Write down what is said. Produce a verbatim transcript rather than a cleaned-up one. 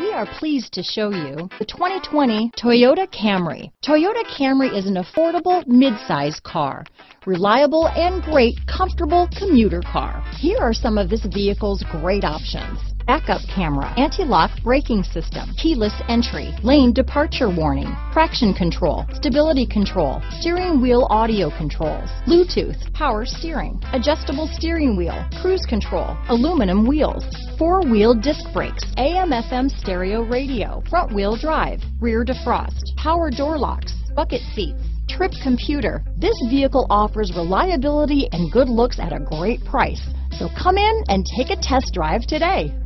We are pleased to show you the twenty twenty Toyota Camry. Toyota Camry is an affordable midsize car, reliable and great comfortable commuter car. Here are some of this vehicle's great options: backup camera, anti-lock braking system, keyless entry, lane departure warning, traction control, stability control, steering wheel audio controls, Bluetooth, power steering, adjustable steering wheel, cruise control, aluminum wheels, four-wheel disc brakes, A M F M stereo radio, front-wheel drive, rear defrost, power door locks, bucket seats, trip computer. This vehicle offers reliability and good looks at a great price. So come in and take a test drive today.